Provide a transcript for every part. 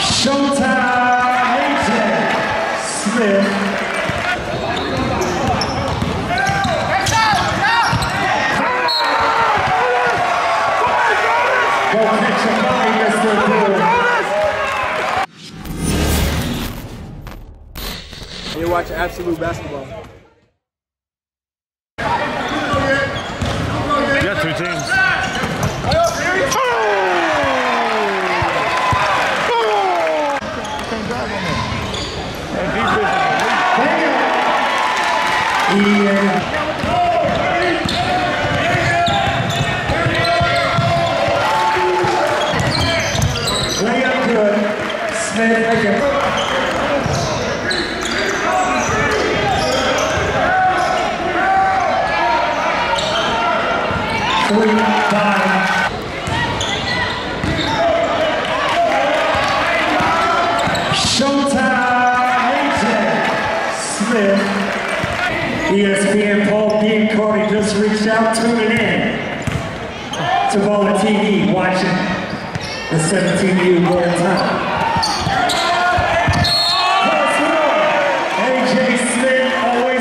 Showtime Smith. You're watching Absolute Basketball. You got two teams. Yeah. ESPN Paul P. and Corey just reached out, tuning in to Baller TV, watching the 17U World Cup. A.J. Smith always.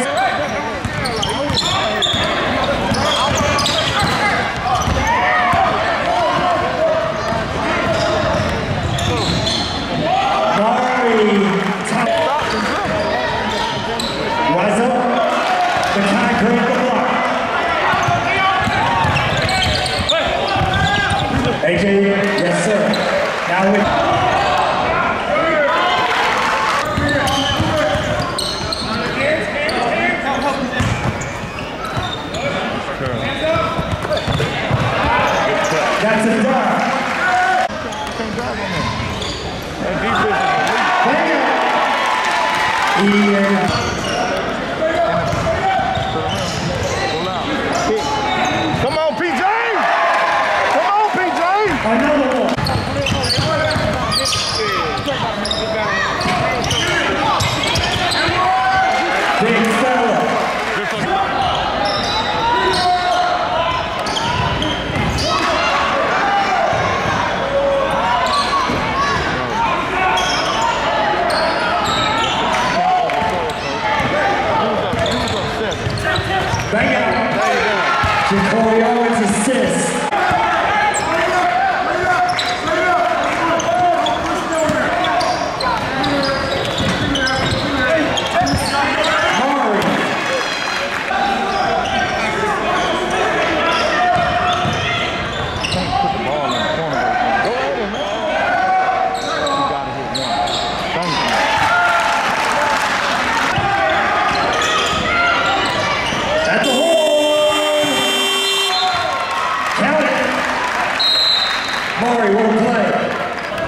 A.J., yes sir. Now that's a drive. Yeah.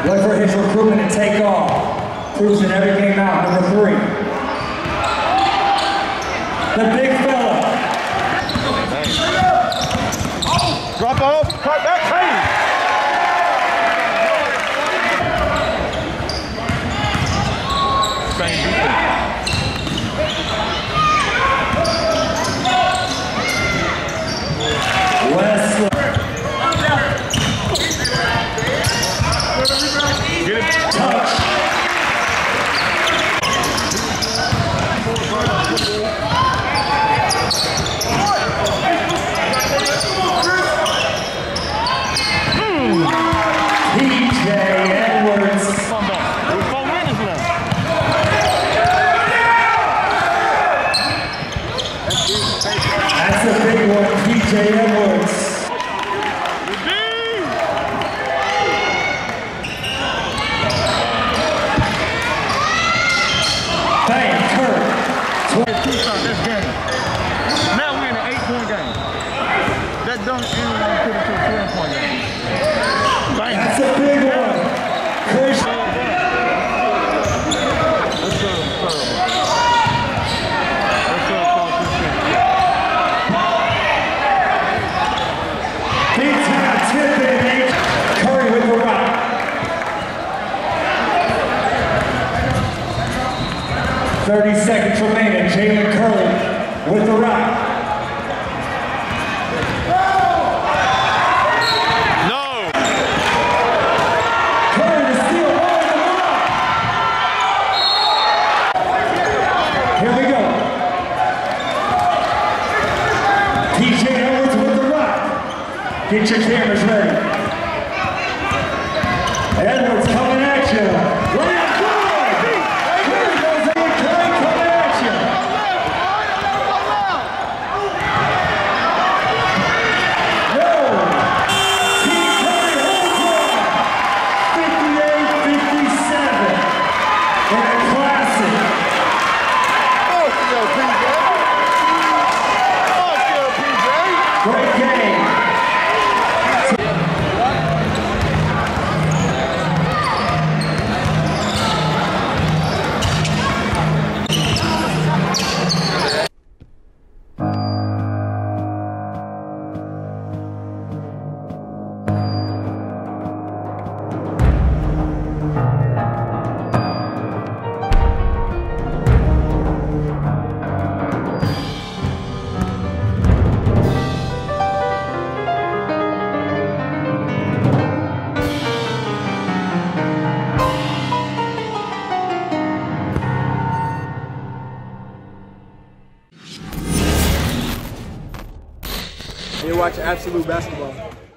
Look for his recruitment and take off. Cruising every game out, number 3. The big fella. Oh, drop off, cut back, clean. Wesley. Curry to steal, Get your cameras ready. Edwards coming at you. Last one! Here goes A.J. coming at you. No! Team coming home run. 58-57. And a classic. Fuck you, PJ. Great game. You watch absolute basketball.